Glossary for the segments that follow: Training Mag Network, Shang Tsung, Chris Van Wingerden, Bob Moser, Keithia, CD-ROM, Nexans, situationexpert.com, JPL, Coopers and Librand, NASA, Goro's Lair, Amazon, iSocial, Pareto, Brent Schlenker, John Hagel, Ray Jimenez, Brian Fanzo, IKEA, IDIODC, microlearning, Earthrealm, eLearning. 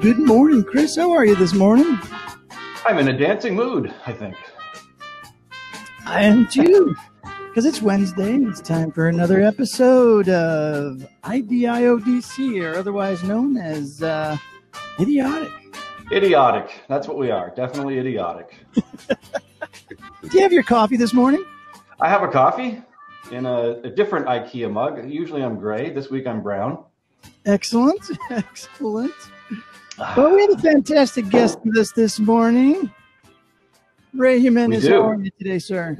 good morning, Chris. How are you this morning? I'm in a dancing mood, I think. I am too, because it's Wednesday and it's time for another episode of IDIODC, or otherwise known as Idiotic. Idiotic. That's what we are. Definitely idiotic. Do you have your coffee this morning? I have a coffee in a different IKEA mug. Usually I'm gray. This week I'm brown. Excellent. Excellent. Well, we have a fantastic guest with us this morning. Ray Jimenez, how are you today, sir?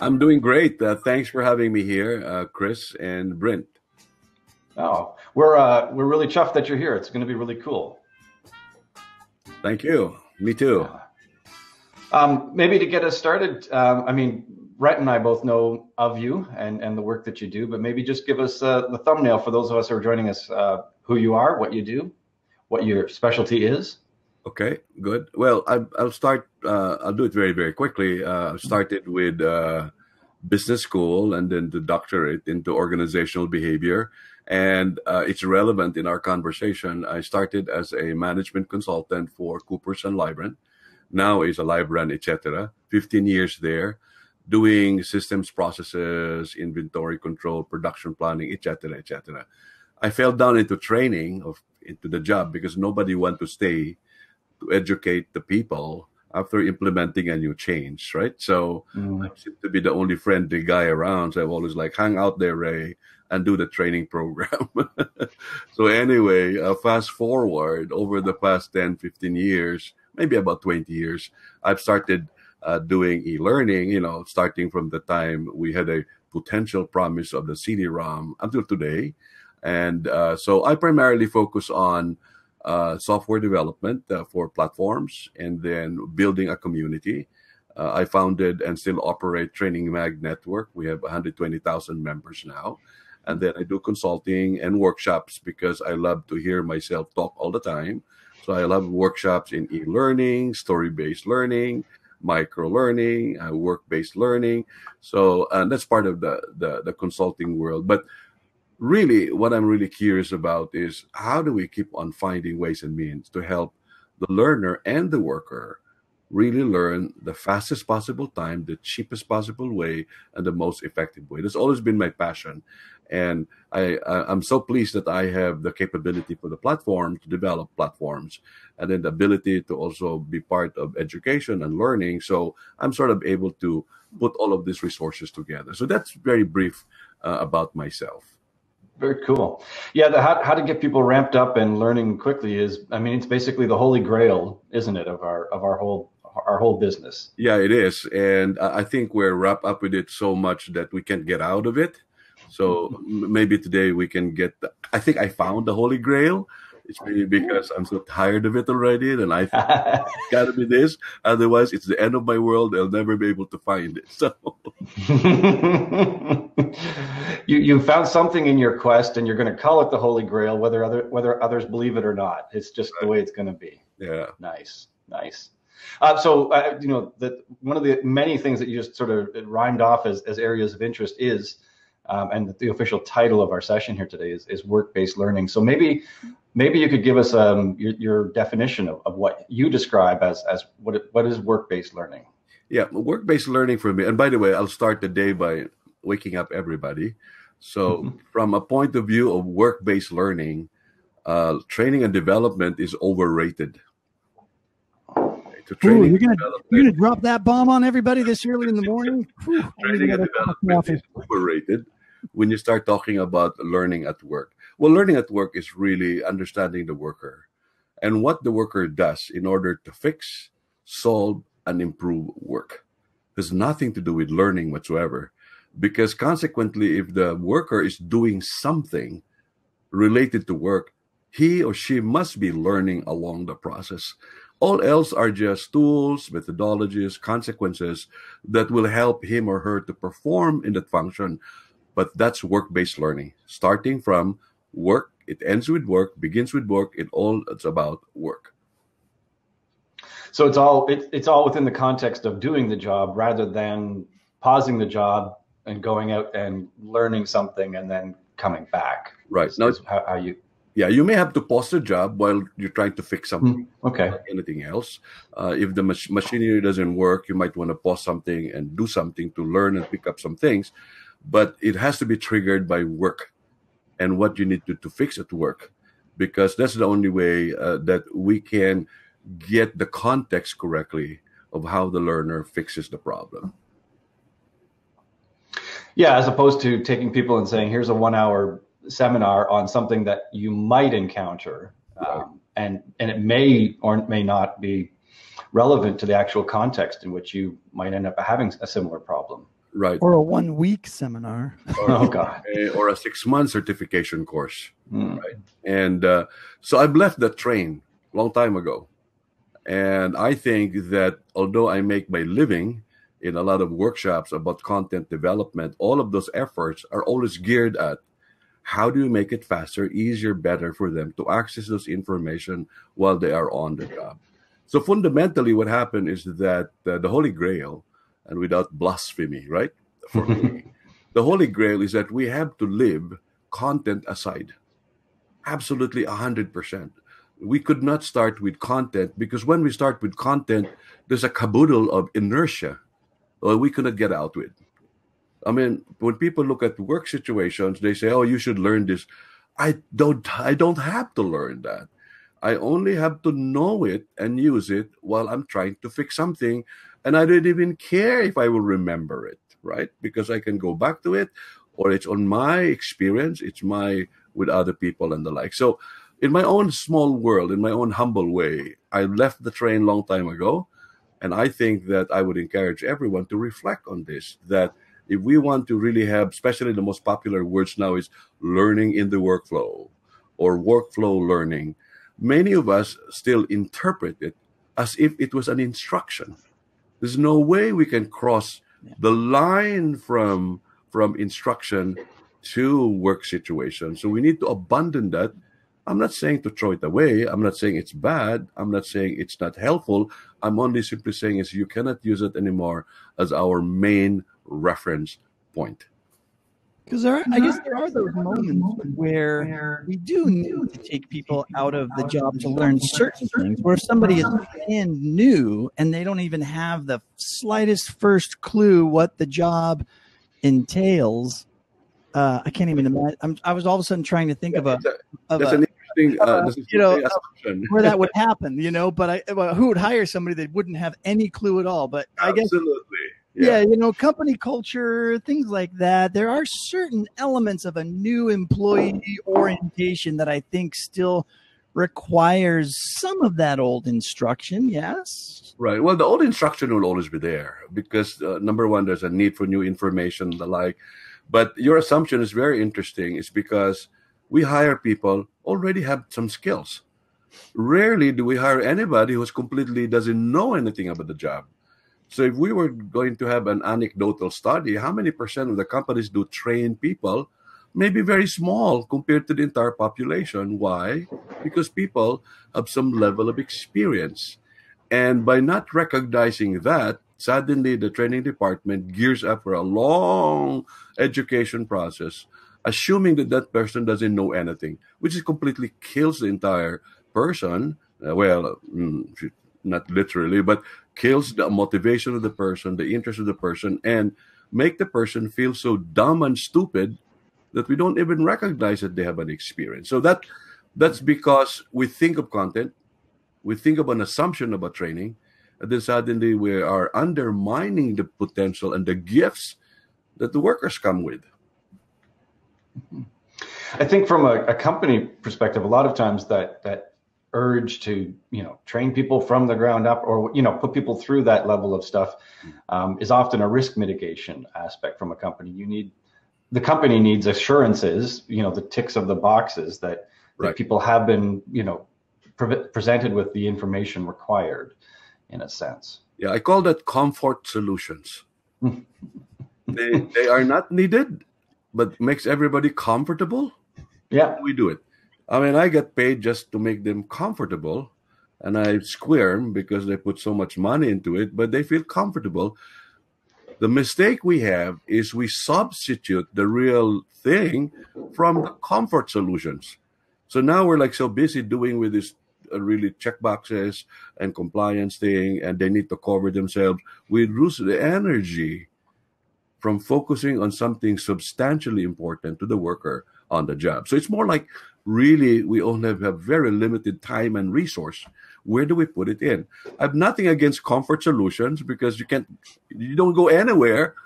I'm doing great. Thanks for having me here, Chris and Brent. Oh, we're really chuffed that you're here. It's going to be really cool. Thank you. Me too. Maybe to get us started, I mean, Brent and I both know of you and the work that you do, but maybe just give us the thumbnail for those of us who are joining us, who you are, what you do, what your specialty is. Okay, good. Well, I'll start. I'll do it very, very quickly. I started with business school and then the doctorate into organizational behavior. And it's relevant in our conversation. I started as a management consultant for Coopers and Librand. Now is a Librand, etc. 15 years there, doing systems, processes, inventory control, production planning, etc., etc. I fell down into training into the job because nobody wanted to stay to educate the people after implementing a new change, right? So I seem to be the only friendly guy around. So I've always like, hang out there, Ray, and do the training program. So anyway, fast forward over the past 10, 15 years, maybe about 20 years, I've started doing e-learning, you know, starting from the time we had a potential promise of the CD-ROM until today. And so I primarily focus on software development for platforms and then building a community. I founded and still operate Training Mag Network. We have 120,000 members now. And then I do consulting and workshops because I love to hear myself talk all the time. So I love workshops in e-learning, story-based learning, micro-learning, work-based learning. So that's part of the consulting world. But really, what I'm really curious about is how do we keep on finding ways and means to help the learner and the worker really learn the fastest possible time, the cheapest possible way, and the most effective way. That's always been my passion. And I'm so pleased that I have the capability for the platform to develop platforms and then the ability to also be part of education and learning. So I'm sort of able to put all of these resources together. So that's very brief about myself. Very cool. Yeah, how to get people ramped up and learning quickly is, I mean, it's basically the holy grail, isn't it, of our whole business? Yeah, it is. And I think we're wrapped up with it so much that we can't get out of it. So maybe today we can get, I think I found the holy grail. It's really because I'm so tired of it already. And I think it's got to be this. Otherwise, it's the end of my world. I'll never be able to find it. So you found something in your quest and you're going to call it the holy grail, whether others believe it or not. It's just the way it's going to be. Yeah. Nice. Nice. So, you know, one of the many things that you just sort of rhymed off as areas of interest is, and the official title of our session here today is work-based learning. So maybe you could give us your definition of what you describe as what is work-based learning? Yeah, work-based learning for me. And by the way, I'll start the day by waking up everybody. So from a point of view of work-based learning, training and development is overrated. Ooh, you're gonna drop that bomb on everybody this early in the morning. Whew, training and development is overrated when you start talking about learning at work. Well, learning at work is really understanding the worker and what the worker does in order to fix, solve, and improve work. There's nothing to do with learning whatsoever, because consequently, if the worker is doing something related to work, he or she must be learning along the process. All else are just tools, methodologies, consequences that will help him or her to perform in that function. But that's work-based learning. Starting from work, it ends with work, begins with work. It's about work. So it's all within the context of doing the job rather than pausing the job and going out and learning something and then coming back. Right. Now, how you Yeah, you may have to pause the job while you're trying to fix something. Okay. Like anything else. If the machinery doesn't work, you might want to pause something and do something to learn and pick up some things. But it has to be triggered by work and what you need to fix at work, because that's the only way that we can get the context correctly of how the learner fixes the problem. Yeah, as opposed to taking people and saying, here's a 1 hour seminar on something that you might encounter, and it may or may not be relevant to the actual context in which you might end up having a similar problem. Right. Or a 1 week seminar. Or, oh, God. Or a 6 month certification course. Mm. Right. And so I've left that train a long time ago. And I think that although I make my living in a lot of workshops about content development, all of those efforts are always geared at how do you make it faster, easier, better for them to access this information while they are on the job. So fundamentally what happened is that the Holy Grail, and without blasphemy, right? For me, the Holy Grail is that we have to live content aside. Absolutely 100%. We could not start with content, because when we start with content, there's a caboodle of inertia that we cannot get out with. I mean, when people look at work situations, they say, oh, you should learn this. I don't have to learn that. I only have to know it and use it while I'm trying to fix something. And I don't even care if I will remember it, right? Because I can go back to it, or it's on my experience, it's my with other people and the like. So in my own small world, in my own humble way, I left the train a long time ago. And I think that I would encourage everyone to reflect on this, that if we want to really have, especially the most popular words now is learning in the workflow or workflow learning, many of us still interpret it as if it was an instruction. There's no way we can cross the line from instruction to work situation. So we need to abandon that. I'm not saying to throw it away. I'm not saying it's bad. I'm not saying it's not helpful. I'm only simply saying is you cannot use it anymore as our main reference point. Because I guess there are those moments where we do need to take people out of the job to learn certain things, where somebody is brand new and they don't even have the slightest first clue what the job entails. I can't even imagine. I was all of a sudden trying to think where that would happen, you know, but who would hire somebody that wouldn't have any clue at all? But I guess. Absolutely. Yeah, you know, company culture, things like that. There are certain elements of a new employee orientation that I think still requires some of that old instruction, yes? Right. Well, the old instruction will always be there because, number one, there's a need for new information and the like. But your assumption is very interesting. It's because we hire people already have some skills. Rarely do we hire anybody who completely doesn't know anything about the job. So if we were going to have an anecdotal study, how many % of the companies do train people? Maybe very small compared to the entire population. Why? Because people have some level of experience. And by not recognizing that, suddenly the training department gears up for a long education process, assuming that that person doesn't know anything, which is completely kills the entire person. Not literally, but kills the motivation of the person, the interest of the person, and make the person feel so dumb and stupid that we don't even recognize that they have an experience. So that's because we think of content, we think of an assumption about training, and then suddenly we are undermining the potential and the gifts that the workers come with. I think from a company perspective, a lot of times that urge to, you know, train people from the ground up, or, you know, put people through that level of stuff is often a risk mitigation aspect from a company. The company needs assurances, you know, the ticks of the boxes that people have been, you know, presented with the information required, in a sense. Yeah, I call that comfort solutions. they are not needed, but makes everybody comfortable. Yeah, we do it. I mean, I get paid just to make them comfortable, and I squirm because they put so much money into it, but they feel comfortable. The mistake we have is we substitute the real thing from the comfort solutions. So now we're like so busy doing with this really check boxes and compliance thing, and they need to cover themselves. We lose the energy from focusing on something substantially important to the worker on the job. So it's more like really we only have very limited time and resource. Where do we put it in? I have nothing against comfort solutions, because you don't go anywhere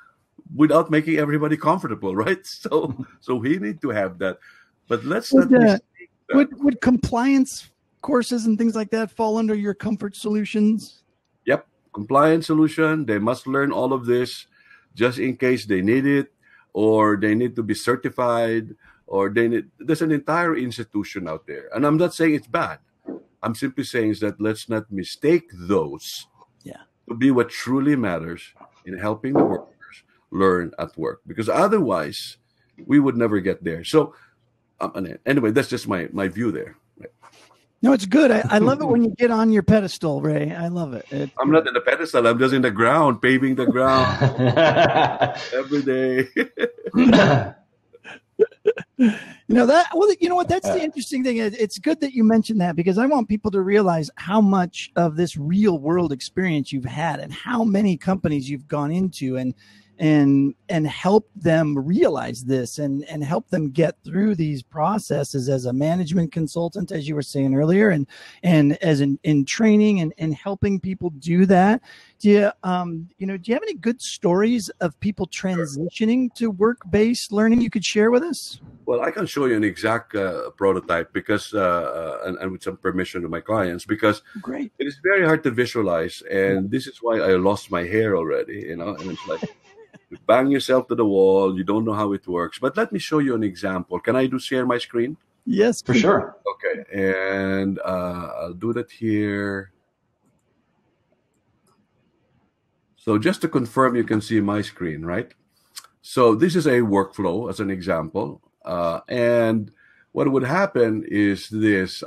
without making everybody comfortable, right? So we need to have that. But let's not. Would compliance courses and things like that fall under your comfort solutions? Yep, compliance solution. They must learn all of this just in case they need it, or they need to be certified, or they need. There's an entire institution out there, and I'm not saying it's bad. I'm simply saying is that let's not mistake those to be what truly matters in helping the workers learn at work, because otherwise we would never get there. So anyway, that's just my view there. Right. No, it's good. I love it when you get on your pedestal, Ray. I love it. I'm not in the pedestal. I'm just in the ground, paving the ground every day. You know what? That's the interesting thing. It's good that you mentioned that, because I want people to realize how much of this real world experience you've had and how many companies you've gone into and help them realize this and help them get through these processes as a management consultant, as you were saying earlier, and as in training and helping people do that. Do you have any good stories of people transitioning to work-based learning you could share with us? Well, I can show you an exact prototype, because and with some permission of my clients, because Great. It is very hard to visualize, and this is why I lost my hair already, you know, and it's like you bang yourself to the wall. You don't know how it works. But let me show you an example. Can I share my screen? Yes, for sure. Okay. And I'll do that here. So just to confirm, you can see my screen, right? So this is a workflow as an example. And what would happen is this.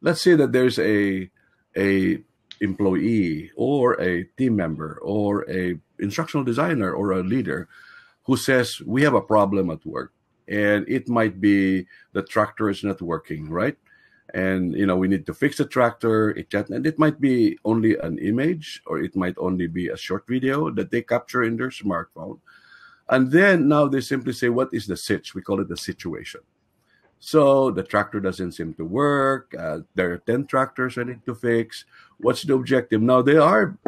Let's say that there's a employee or a team member or a instructional designer or a leader who says, we have a problem at work, and it might be the tractor is not working, right? And, you know, we need to fix the tractor. And it might be only an image, or it might only be a short video that they capture in their smartphone. And then now they simply say, what is the sitch? We call it the situation. So the tractor doesn't seem to work. There are 10 tractors I need to fix. What's the objective? Now they are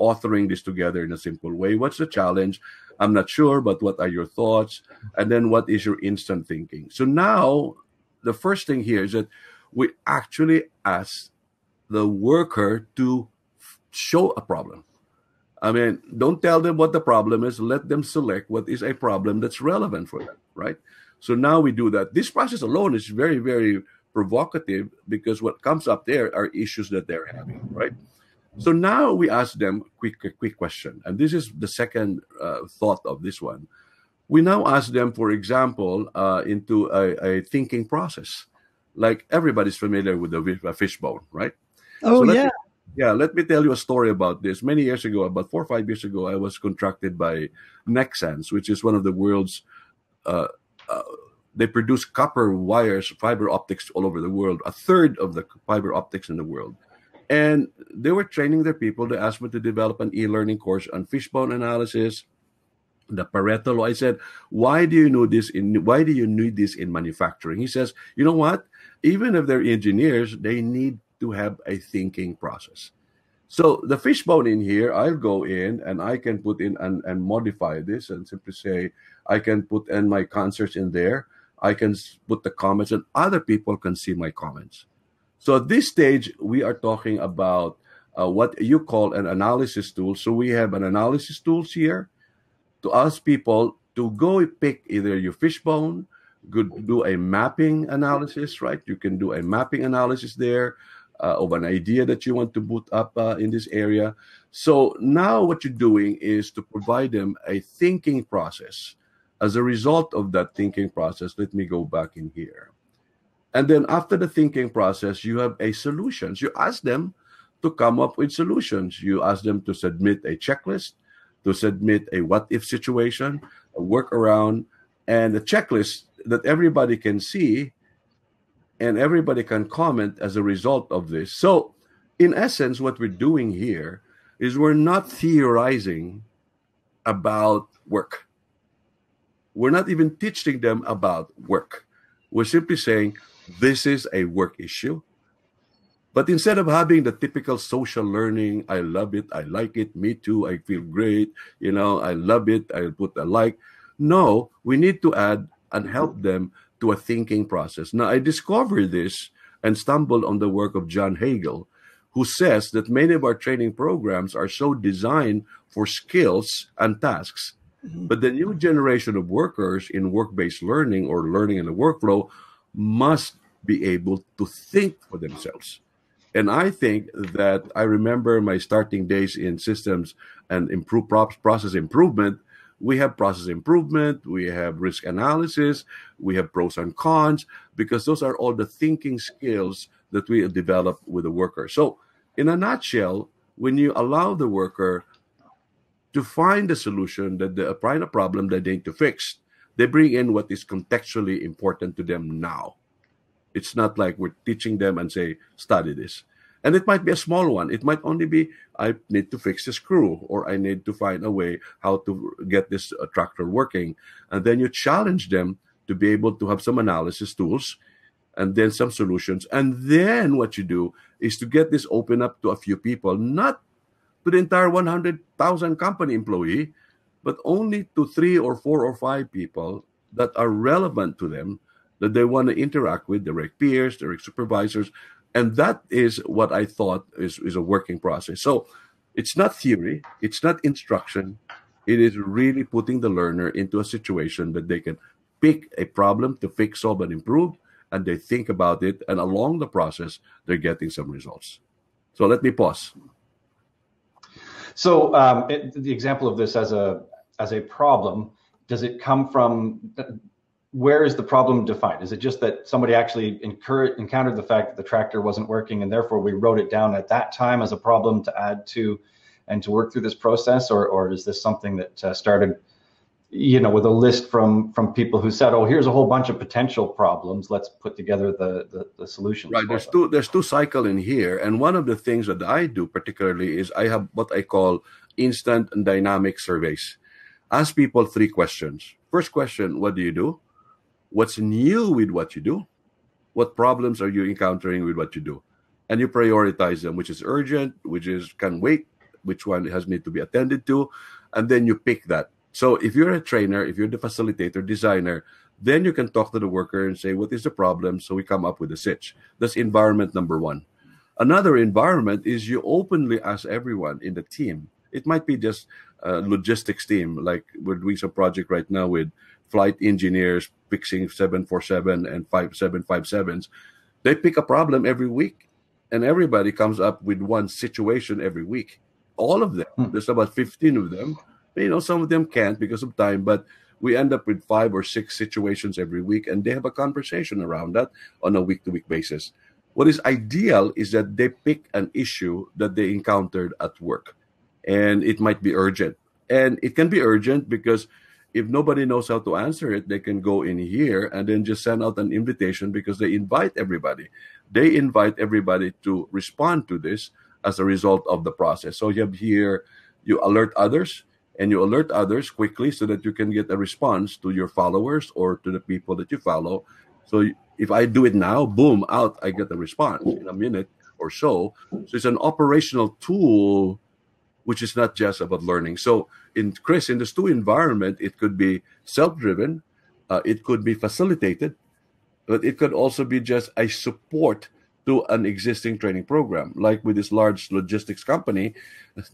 authoring this together in a simple way. What's the challenge? I'm not sure, but what are your thoughts? And then what is your instant thinking? So now the first thing here is that we actually ask the worker to show a problem. I mean, don't tell them what the problem is. Let them select what is a problem that's relevant for them, right? So now we do that. This process alone is very, very provocative, because what comes up there are issues that they're having, right? So now we ask them a quick question. And this is the second thought of this one. We now ask them, for example, into a thinking process. Like everybody's familiar with the fishbone, right? Oh, so let me tell you a story about this. Many years ago, about 4 or 5 years ago, I was contracted by Nexans, which is one of the world's, they produce copper wires, fiber optics all over the world, a third of the fiber optics in the world. And they were training their people. They asked me to develop an e-learning course on fishbone analysis, the Pareto law. I said, why do you need this in manufacturing? He says, you know what? Even if they're engineers, they need to have a thinking process. So the fishbone in here, I'll go in and I can put in and modify this and simply say, I can put in my concerts in there. I can put the comments, and other people can see my comments. So at this stage, we are talking about what you call an analysis tool. So we have an analysis tools here to ask people to go pick either your fishbone, do a mapping analysis, right? You can do a mapping analysis there of an idea that you want to boot up in this area. So now what you're doing is to provide them a thinking process. As a result of that thinking process, let me go back in here. And then after the thinking process, you have a solutions. You ask them to come up with solutions. You ask them to submit a checklist, to submit a what-if situation, a workaround, and a checklist that everybody can see and everybody can comment as a result of this. So in essence, what we're doing here is we're not theorizing about work. We're not even teaching them about work. We're simply saying this is a work issue. But instead of having the typical social learning, I love it, I like it, me too, I feel great, you know, I love it, I'll put a like. No, we need to add and help them to a thinking process. Now, I discovered this and stumbled on the work of John Hagel, who says that many of our training programs are so designed for skills and tasks. But the new generation of workers in work-based learning or learning in the workflow must be able to think for themselves. And I think that I remember my starting days in systems and process improvement. We have process improvement, we have risk analysis, we have pros and cons, because those are all the thinking skills that we develop with the worker. So in a nutshell, when you allow the worker to find a solution, that the find a problem that they need to fix, they bring in what is contextually important to them now. It's not like we're teaching them and say, study this. And it might be a small one. It might only be, I need to fix the screw, or I need to find a way how to get this tractor working. And then you challenge them to be able to have some analysis tools and then some solutions. And then what you do is to get this open up to a few people, not to the entire 100,000 company employee, but only to 3 or 4 or 5 people that are relevant to them, that they want to interact with, direct peers, direct supervisors. And that is what I thought is a working process. So it's not theory, it's not instruction. It is really putting the learner into a situation that they can pick a problem to fix, solve, and improve, and they think about it. And along the process, they're getting some results. So let me pause. So the example of this as a problem, does it come from, where is the problem defined? Is it just that somebody actually encountered the fact that the tractor wasn't working and therefore we wrote it down at that time as a problem to add to and to work through this process? Or is this something that started, you know, with a list from people who said, oh, here's a whole bunch of potential problems, let's put together the solutions? Right, there's two cycles in here. And one of the things that I do particularly is I have what I call instant and dynamic surveys. Ask people 3 questions. First question, what do you do? What's new with what you do? What problems are you encountering with what you do? And you prioritize them, which is urgent, which is can wait, which one has need to be attended to, and then you pick that. So if you're a trainer, if you're the facilitator, designer, then you can talk to the worker and say, what is the problem? So we come up with a sitch. That's environment number 1. Another environment is you openly ask everyone in the team. It might be just a logistics team, like we're doing some project right now with flight engineers fixing 747 and 757s. They pick a problem every week, and everybody comes up with one situation every week. All of them. There's about 15 of them. You know, some of them can't because of time, but we end up with 5 or 6 situations every week, and they have a conversation around that on a week-to-week basis. What is ideal is that they pick an issue that they encountered at work, and it might be urgent. And it can be urgent because if nobody knows how to answer it, they can go in here and then just send out an invitation, because they invite everybody. They invite everybody to respond to this as a result of the process. So you have here, you alert others, and you alert others quickly so that you can get a response to your followers or to the people that you follow. So if I do it now, boom, out, I get a response in a minute or so. So it's an operational tool, which is not just about learning. So in Chris, in this 2 environment, it could be self-driven, it could be facilitated, but it could also be just a support to an existing training program. Like with this large logistics company,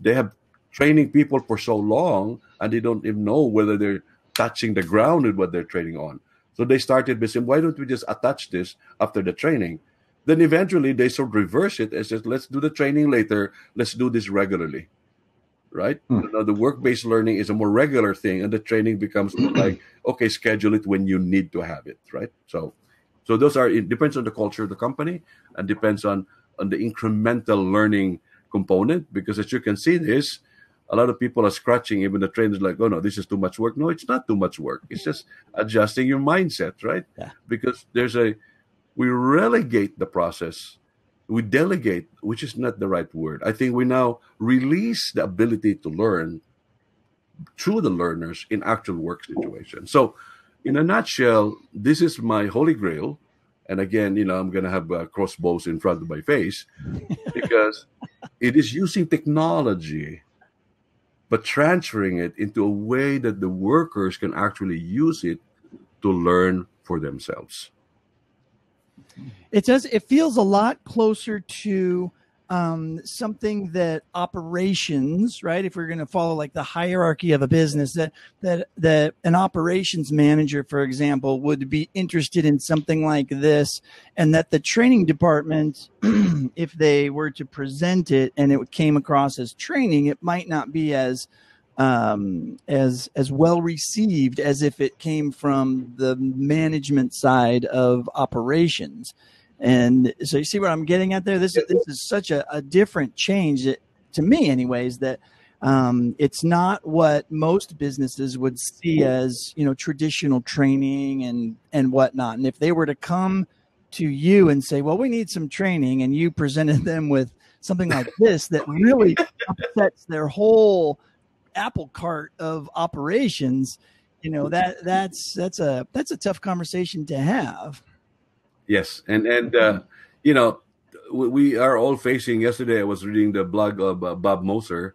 they have training people for so long, and they don't even know whether they're touching the ground with what they're training on. So they started by saying, why don't we just attach this after the training? Then eventually they sort of reverse it and says, let's do the training later, let's do this regularly. Right? So the work-based learning is a more regular thing, and the training becomes like, okay, schedule it when you need to have it, right? So those are, it depends on the culture of the company, and depends on the incremental learning component, because as you can see this, a lot of people are scratching, even the trainers like, oh no, this is too much work. No, it's not too much work. It's just adjusting your mindset, right? Yeah. Because we relegate the process. We delegate, which is not the right word. I think we now release the ability to learn through the learners in actual work situations. So in a nutshell, this is my holy grail. And again, you know, I'm going to have crossbows in front of my face because it is using technology, but transferring it into a way that the workers can actually use it to learn for themselves. It does. It feels a lot closer to something that operations, right? If we're going to follow like the hierarchy of a business, that an operations manager, for example, would be interested in something like this, and that the training department, if they were to present it and it came across as training, it might not be as well received as if it came from the management side of operations. And so you see what I'm getting at there? This is such a different change that, to me anyways, that it's not what most businesses would see as, you know, traditional training and whatnot. And if they were to come to you and say, well, we need some training, and you presented them with something like this that really upsets their whole apple cart of operations, you know, that's a tough conversation to have. Yes, and you know, we are all facing. Yesterday, I was reading the blog of Bob Moser,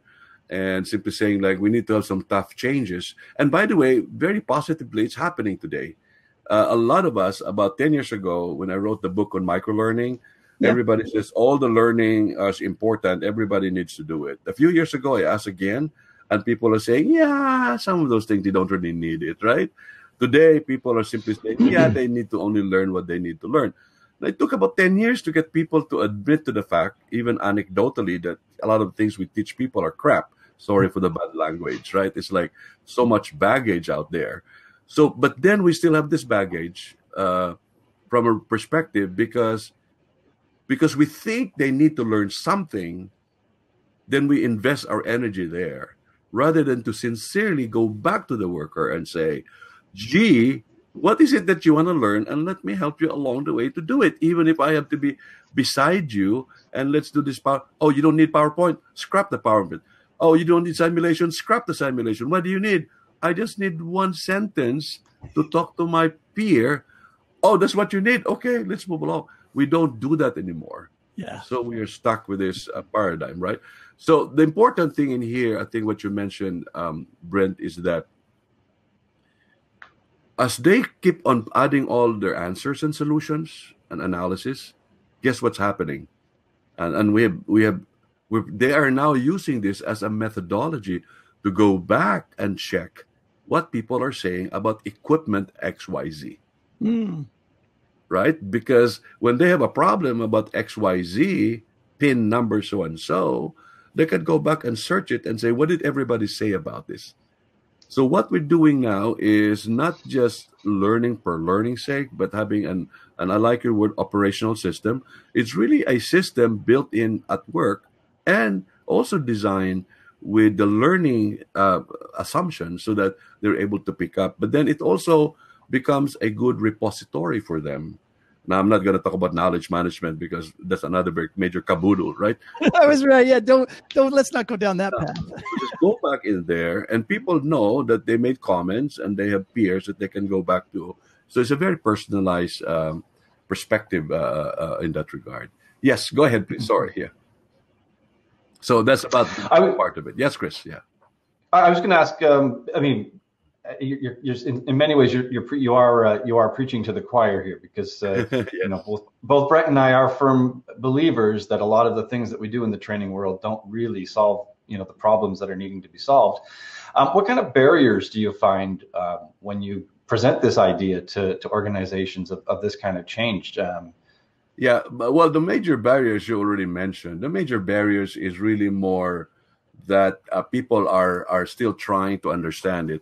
and simply saying like we need to have some tough changes. And by the way, very positively, it's happening today. A lot of us, about 10 years ago, when I wrote the book on microlearning, everybody says all the learning is important. Everybody needs to do it. A few years ago, I asked again, and people are saying, yeah, some of those things they don't really need it, right? Today, people are simply saying, yeah, they need to only learn what they need to learn. And it took about 10 years to get people to admit to the fact, even anecdotally, that a lot of things we teach people are crap. Sorry for the bad language, right? It's like so much baggage out there. So, but then we still have this baggage from a perspective because we think they need to learn something, then we invest our energy there rather than to sincerely go back to the worker and say, gee, what is it that you want to learn? And let me help you along the way to do it, even if I have to be beside you. And let's do this part. Oh, you don't need PowerPoint? Scrap the PowerPoint. Oh, you don't need simulation? Scrap the simulation. What do you need? I just need one sentence to talk to my peer. Oh, that's what you need? Okay, let's move along. We don't do that anymore. Yeah. So we are stuck with this paradigm, right? So the important thing in here, I think what you mentioned, Brent, is that as they keep on adding all their answers and solutions and analysis, guess what's happening? And they are now using this as a methodology to go back and check what people are saying about equipment XYZ, right? Because when they have a problem about XYZ, pin number so-and-so, they can go back and search it and say, what did everybody say about this? So what we're doing now is not just learning for learning's sake, but having an I like your word, operational system. It's really a system built in at work and also designed with the learning assumption so that they're able to pick up. But then it also becomes a good repository for them. Now, I'm not going to talk about knowledge management because that's another very major caboodle, right? I was right. Yeah, don't let's not go down that path. So just go back in there, and people know that they made comments and they have peers that they can go back to. So it's a very personalized perspective in that regard. Yes, go ahead, please. Sorry. Yeah. So that's about part of it. Yes, Chris. Yeah. I was going to ask. I mean, You're in many ways you are preaching to the choir here because yes. You know, both Brent and I are firm believers that a lot of the things that we do in the training world don't really solve, you know, the problems that are needing to be solved. What kind of barriers do you find when you present this idea to organizations of this kind of change? Yeah, well, the major barriers you already mentioned. The major barriers is really more that people are still trying to understand it.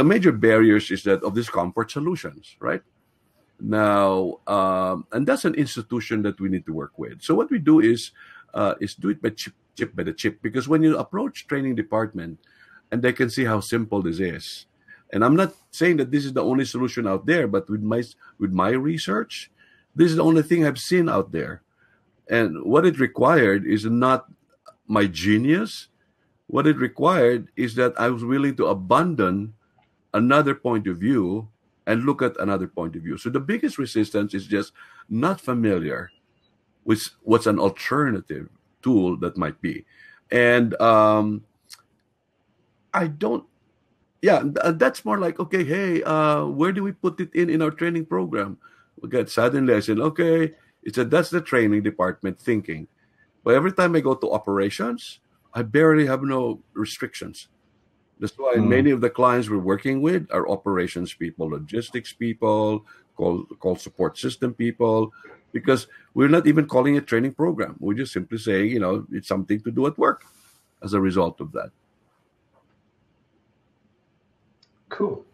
The major barriers is that of these comfort solutions, right? Now, and that's an institution that we need to work with. So what we do is do it by chip by the chip, because when you approach training department and they can see how simple this is, and I'm not saying that this is the only solution out there, but with my research, This is the only thing I've seen out there. And what it required is not my genius. What it required is that I was willing to abandon another point of view and look at another point of view. So the biggest resistance is just not familiar with what's an alternative tool that might be. And that's more like, okay, hey, where do we put it in our training program? Okay, suddenly I said, okay, that's the training department thinking. But every time I go to operations, I barely have no restrictions. That's why many of the clients we're working with are operations people, logistics people, call support system people, because we're not even calling it training program. We're just simply saying, it's something to do at work as a result of that. Cool.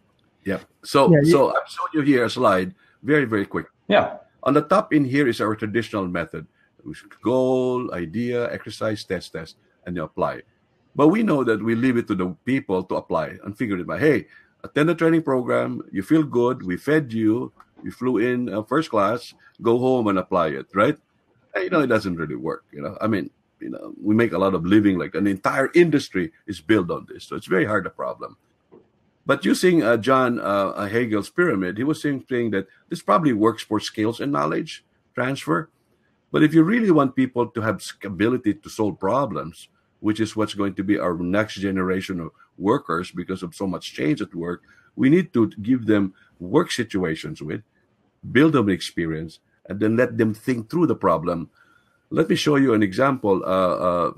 Yeah. So I'm showing you here a slide very, very quick. Yeah. On the top in here is our traditional method. Goal, idea, exercise, test, and you apply. But we know that we leave it to the people to apply and figure it out. Hey, attend the training program. You feel good. We fed you. You flew in first class. Go home and apply it, right? And, it doesn't really work. We make a lot of living. Like an entire industry is built on this. So it's very hard a problem. But using John Hagel's pyramid, he was saying that this probably works for skills and knowledge transfer. But if you really want people to have ability to solve problems, which is what's going to be our next generation of workers because of so much change at work, we need to give them work situations build them experience, and then let them think through the problem. Let me show you an example. A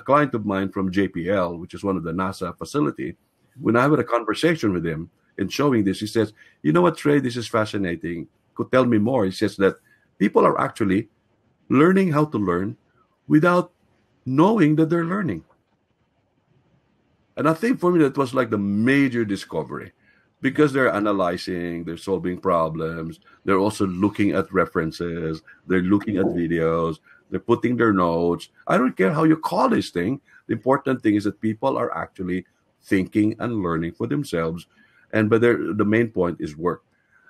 client of mine from JPL, which is one of the NASA facility, when I had a conversation with him and showing this, he says, you know what, Trey, this is fascinating. Could tell me more. He says that people are actually learning how to learn without knowing that they're learning. And I think for me, that was like the major discovery, because they're analyzing, they're solving problems. They're also looking at references. They're looking at videos. They're putting their notes. I don't care how you call this thing. The important thing is that people are actually thinking and learning for themselves, but the main point is work.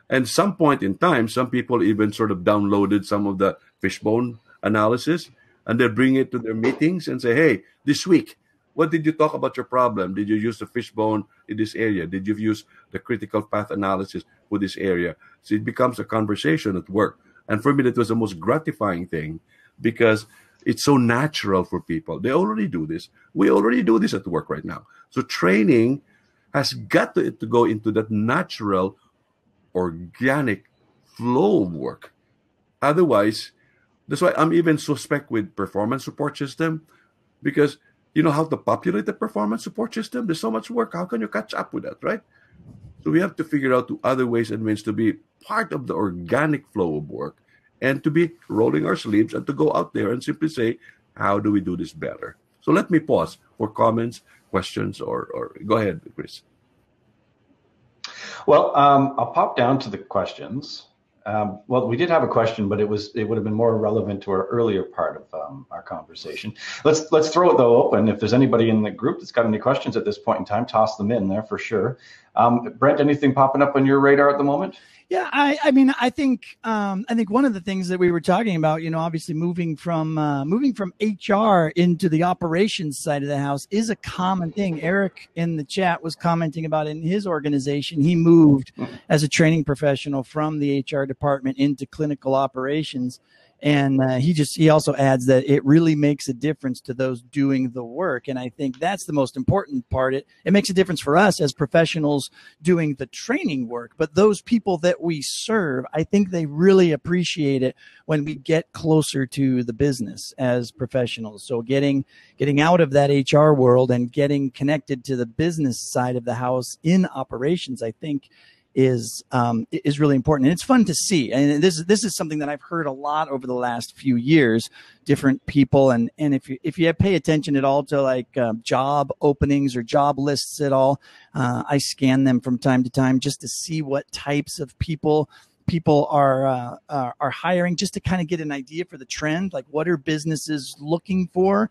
And some point in time, some people even sort of downloaded some of the fishbone analysis, and they bring it to their meetings and say, hey, this week, what did you talk about your problem? Did you use the fishbone in this area? Did you use the critical path analysis for this area? So it becomes a conversation at work. And for me, that was the most gratifying thing, because it's so natural for people. They already do this. We already do this at work right now. So training has got to go into that natural, organic flow of work. Otherwise, that's why I'm even suspect with performance support system, because you know how to populate the performance support system? There's so much work. How can you catch up with that, right? So we have to figure out other ways and means to be part of the organic flow of work, and to be rolling our sleeves and to go out there and simply say, how do we do this better? So let me pause for comments, questions, or go ahead, Chris. Well, I'll pop down to the questions. Well, we did have a question, but it would have been more relevant to our earlier part of our conversation. Let's throw it though open. If there's anybody in the group that's got any questions at this point in time, toss them in there for sure. Brent, anything popping up on your radar at the moment? Yeah, I think one of the things that we were talking about, obviously moving from HR into the operations side of the house is a common thing. Eric in the chat was commenting about in his organization, he moved as a training professional from the HR department into clinical operations. And he also adds that it really makes a difference to those doing the work. And I think that's the most important part. It makes a difference for us as professionals doing the training work. But those people that we serve, I think they really appreciate it when we get closer to the business as professionals. So getting out of that HR world and getting connected to the business side of the house in operations, I think is really important, and it's fun to see. And this is something that I've heard a lot over the last few years. Different people, and if you pay attention at all to like job openings or job lists at all, I scan them from time to time just to see what types of people are hiring, just to kind of get an idea for the trend. Like, what are businesses looking for?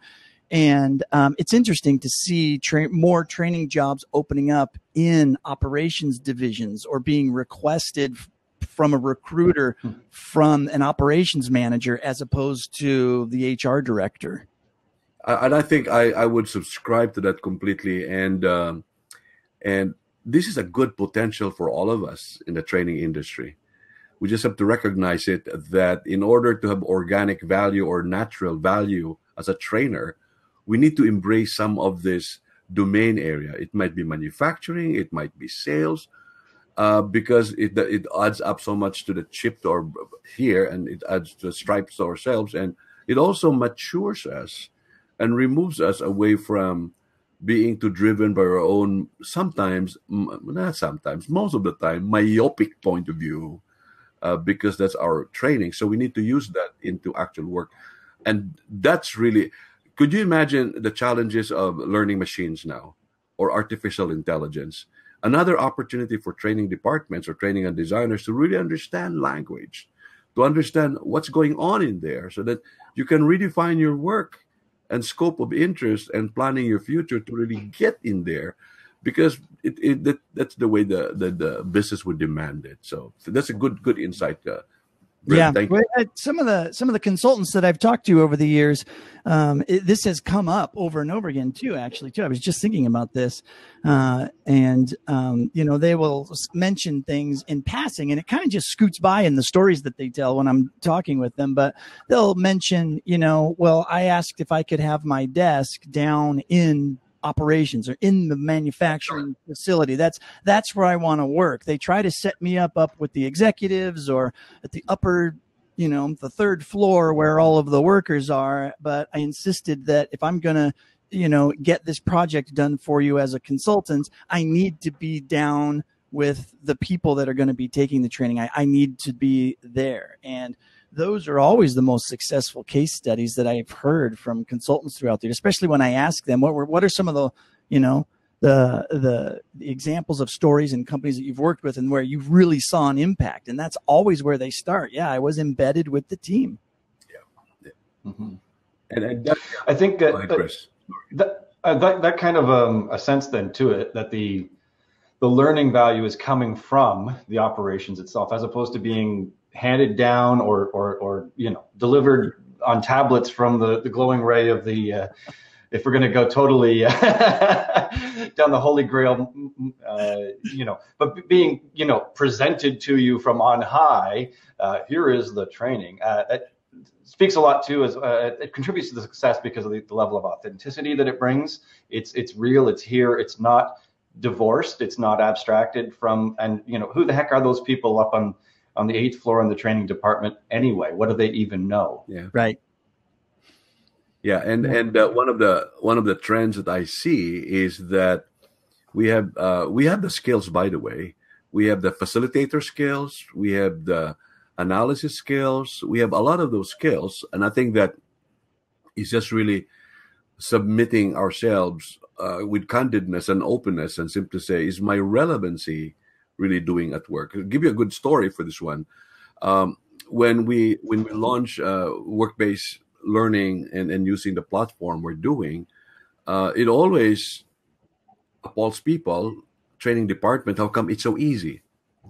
And it's interesting to see more training jobs opening up in operations divisions, or being requested from a recruiter, from an operations manager, as opposed to the HR director. And I think I would subscribe to that completely. And this is a good potential for all of us in the training industry. We just have to recognize it, that in order to have organic value or natural value as a trainer, we need to embrace some of this domain area. It might be manufacturing, it might be sales, because it adds up so much to the chip to our here, and it adds to the stripes to ourselves, and it also matures us and removes us away from being too driven by our own, sometimes, not sometimes, most of the time, myopic point of view, because that's our training. So we need to use that into actual work. And that's really, could you imagine the challenges of learning machines now or artificial intelligence? Another opportunity for training departments or training and designers to really understand language, to understand what's going on in there, so that you can redefine your work and scope of interest and planning your future to really get in there, because that's the way the business would demand it. So that's a good insight. Brent, yeah, some of the consultants that I've talked to over the years, this has come up over and over again too. Actually, too, I was just thinking about this, and you know, they will mention things in passing, and it kind of just scoots by in the stories that they tell when I'm talking with them. But they'll mention, you know, well, I asked if I could have my desk down in operations or in the manufacturing facility. That's where I want to work. They try to set me up with the executives or at the upper, you know, the third floor where all of the workers are. But I insisted that if I'm going to, you know, get this project done for you as a consultant, I need to be down with the people that are going to be taking the training. I need to be there. And those are always the most successful case studies that I've heard from consultants throughout there, especially when I ask them, what are some of the, you know, the examples of stories and companies that you've worked with and where you really saw an impact? And that's always where they start. Yeah, I was embedded with the team. Yeah. Mm-hmm. And I think that kind of a sense then to it, that the learning value is coming from the operations itself, as opposed to being handed down or you know, delivered on tablets from the glowing ray of the if we're going to go totally down the holy grail, you know, but being, you know, presented to you from on high, here is the training. It speaks a lot too, as it contributes to the success because of the level of authenticity that it brings. It's real, it's here, it's not divorced, it's not abstracted from, and you know, who the heck are those people up on the 8th floor in the training department anyway? What do they even know? Yeah. Right. Yeah. And one of the trends that I see is that we have the skills, by the way. We have the facilitator skills. We have the analysis skills. We have a lot of those skills. And I think that it's just really submitting ourselves with candidness and openness, and simply say, is my relevancy really doing at work? I'll give you a good story for this one. When we launch work-based learning and using the platform we're doing, it always appalls people, training department, how come it's so easy?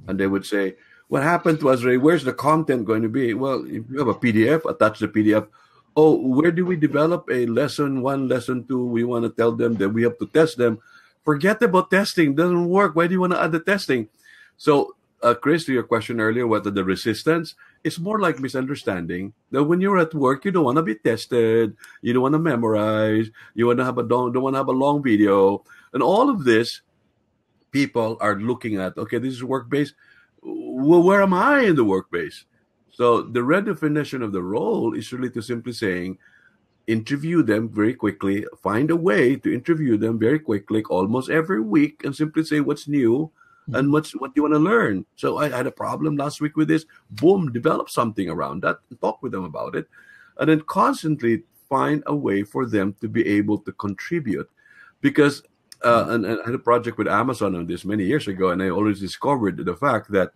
And they would say, what happened to us, Ray? Where's the content going to be? Well, if you have a PDF, attach the PDF. Oh, where do we develop a lesson 1, lesson 2? We want to tell them that we have to test them. Forget about testing. Doesn't work. Why do you want to add the testing? So, Chris, to your question earlier, what are the resistance? It's more like misunderstanding that when you're at work, you don't want to be tested. You don't want to memorize. You want to have don't want to have a long video. And all of this, people are looking at, okay, this is work-based. Well, where am I in the work-based? So the redefinition of the role is really to simply saying, interview them very quickly, find a way to interview them very quickly, almost every week, and simply say what's new and what you want to learn. So I had a problem last week with this. Boom, develop something around that and talk with them about it. And then constantly find a way for them to be able to contribute. Because and I had a project with Amazon on this many years ago, and I always discovered the fact that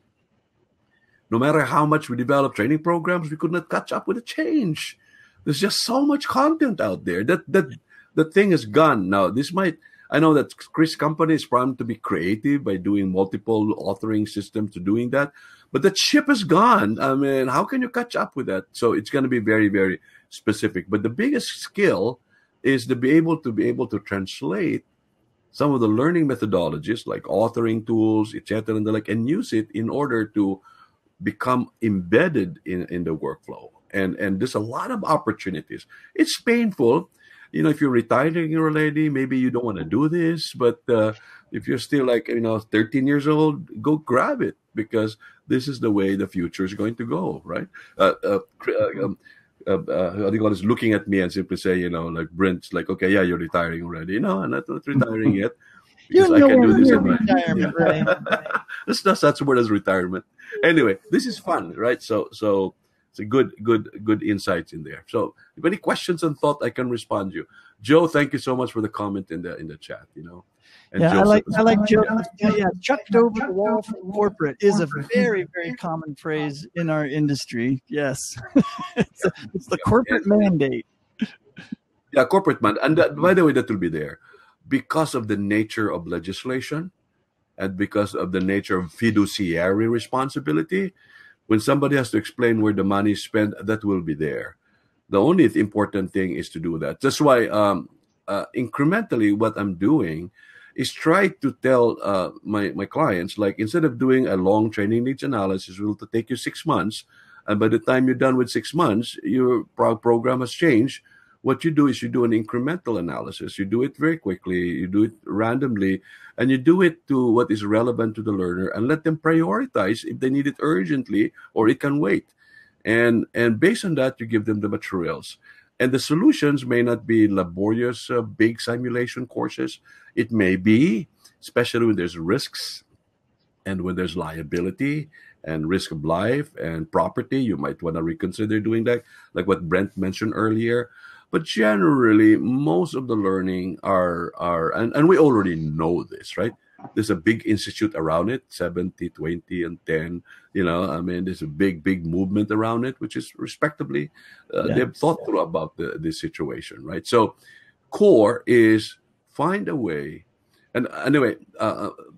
no matter how much we developed training programs, we could not catch up with the change. There's just so much content out there that the thing is gone now. I know that Chris' company is primed to be creative by doing multiple authoring systems to doing that, But the chip is gone. I mean, how can you catch up with that? So it's going to be very, very specific. But the biggest skill is to be able to translate some of the learning methodologies like authoring tools, etc., and the like, and use it in order to become embedded in the workflow. And there's a lot of opportunities. It's painful. You know, if you're retiring already, maybe you don't want to do this. But if you're still, like, you know, 13 years old, go grab it, because this is the way the future is going to go, right? I think God is looking at me and simply say, you know, like, Brent's like, okay, yeah, you're retiring already. No, I'm not retiring yet. Because I can do this in my retirement, right? That's the word as retirement. Anyway, this is fun, right? So it's a good insights in there. So if any questions and thought, I can respond to you. Joe, thank you so much for the comment in the chat, you know. And yeah, I like Joe. Yeah, chucked over the wall from corporate is a very, very common phrase in our industry. Yes. It's the corporate mandate. Yeah, corporate mandate. And that, by the way, that will be there because of the nature of legislation and because of the nature of fiduciary responsibility. When somebody has to explain where the money is spent, that will be there. The only important thing is to do that. That's why incrementally what I'm doing is try to tell my clients, like, instead of doing a long training needs analysis, it will take you 6 months. And by the time you're done with 6 months, your program has changed. What you do is you do an incremental analysis. You do it very quickly. You do it randomly. And you do it to what is relevant to the learner and let them prioritize if they need it urgently or it can wait. And based on that, you give them the materials. And the solutions may not be laborious, big simulation courses. It may be, especially when there's risks and when there's liability and risk of life and property, you might want to reconsider doing that, like what Brent mentioned earlier. But generally, most of the learning are, and we already know this, right? There's a big institute around it, 70, 20, and 10. You know, I mean, there's a big, big movement around it, which is respectably, they've thought through about this situation, right? So core is find a way. And anyway,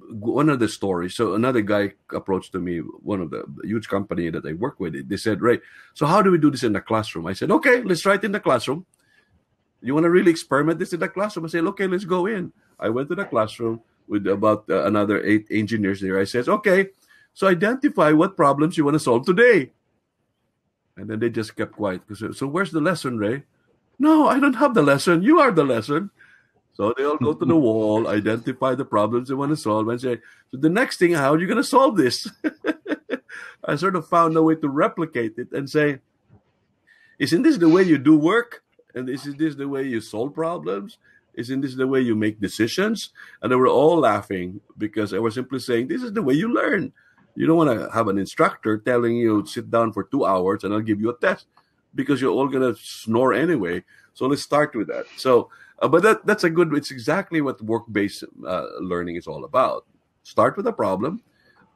one of the stories, so another guy approached to me, one of the huge company that I work with, they said, right, so how do we do this in the classroom? I said, okay, let's try it in the classroom. You want to really experiment this in the classroom? I said, okay, let's go in. I went to the classroom with about another 8 engineers there. I said, okay, so identify what problems you want to solve today. And then they just kept quiet. So where's the lesson, Ray? No, I don't have the lesson. You are the lesson. So they all go to the wall, identify the problems they want to solve, and say, so the next thing, how are you going to solve this? I sort of found a way to replicate it and say, isn't this the way you do work? And isn't this the way you solve problems? Isn't this the way you make decisions? And they were all laughing because I was simply saying, this is the way you learn. You don't want to have an instructor telling you, sit down for 2 hours and I'll give you a test, because you're all going to snore anyway. So let's start with that. So, but that's a good, it's exactly what work-based learning is all about. Start with a problem.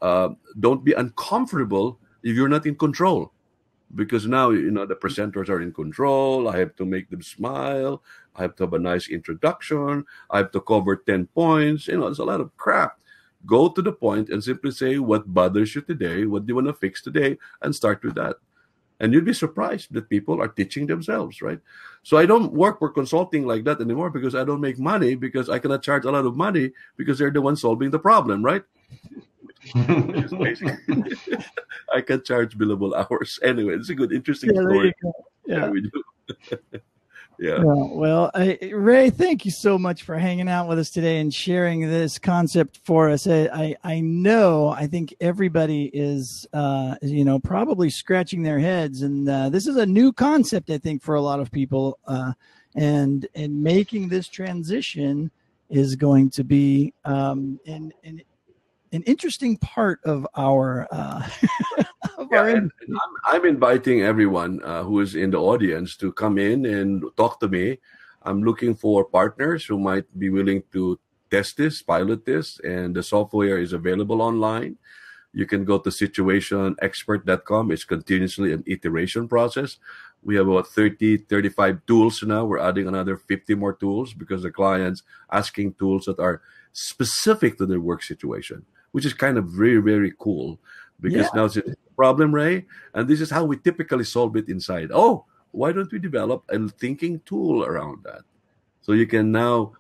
Don't be uncomfortable if you're not in control. Because now, you know, the presenters are in control. I have to make them smile. I have to have a nice introduction. I have to cover 10 points. You know, there's a lot of crap. Go to the point and simply say what bothers you today, what do you want to fix today, and start with that. And you'd be surprised that people are teaching themselves, right? So I don't work for consulting like that anymore because I don't make money, because I cannot charge a lot of money because they're the ones solving the problem, right? I can charge billable hours. Anyway, it's a good, interesting story. Yeah, we do. Yeah. Well, Ray, thank you so much for hanging out with us today and sharing this concept for us. I think everybody is, you know, probably scratching their heads. And this is a new concept, I think, for a lot of people. And making this transition is going to be an interesting part of our and I'm inviting everyone who is in the audience to come in and talk to me. I'm looking for partners who might be willing to test this, pilot this, and the software is available online. You can go to situationexpert.com. It's continuously an iteration process. We have about 35 tools now. We're adding another 50 more tools because the client's asking tools that are specific to their work situation, which is kind of very, very cool. because now it's a problem, Ray, and this is how we typically solve it inside. Oh, why don't we develop a thinking tool around that? So you can now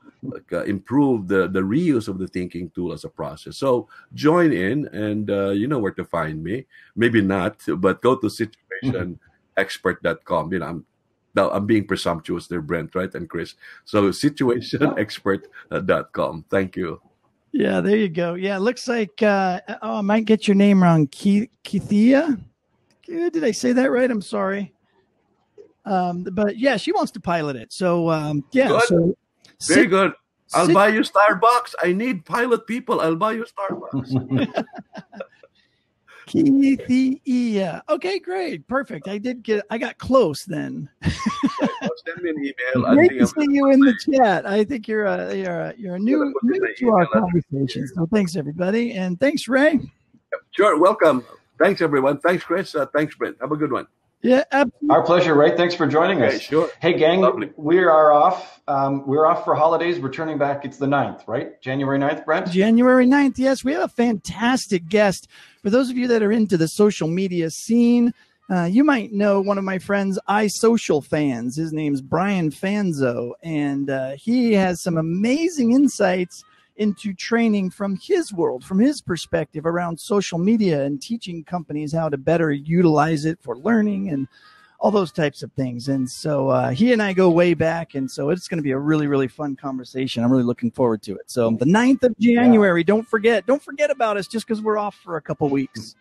improve the reuse of the thinking tool as a process. So join in, and you know where to find me. Maybe not, but go to situationexpert.com. You know, I'm being presumptuous there, Brent, right, and Chris. So situationexpert.com. Thank you. Yeah, there you go. Yeah, it looks like, I might get your name wrong. Keithia? Did I say that right? I'm sorry. But yeah, she wants to pilot it. So yeah. Good. So, very good. I'll buy you Starbucks. I need pilot people. I'll buy you Starbucks. Keithia. Okay, great. Perfect. I got close then. Send me an email. Great to see you in the chat. I think you're a new to our conversation. So thanks, everybody. And thanks, Ray. Sure. Welcome. Thanks, everyone. Thanks, Chris. Thanks, Brent. Have a good one. Yeah, absolutely. Our pleasure, Ray. Thanks for joining us. Sure. Hey, gang, lovely. We are off. We're off for holidays. We're turning back. It's the 9th, right? January 9th, Brent? January 9th, yes. We have a fantastic guest. For those of you that are into the social media scene, you might know one of my friends, iSocial fans. His name's Brian Fanzo, and he has some amazing insights into training from his world, from his perspective around social media and teaching companies how to better utilize it for learning and all those types of things. And so he and I go way back. And so it's going to be a really, really fun conversation. I'm really looking forward to it. So the 9th of January, don't forget about us just because we're off for a couple weeks.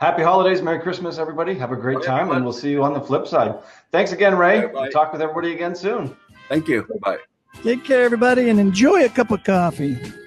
Happy holidays. Merry Christmas, everybody. Have a great time. And we'll see you on the flip side. Thanks again, Ray. Bye, bye. We'll talk with everybody again soon. Thank you. Bye. Take care, everybody, and enjoy a cup of coffee.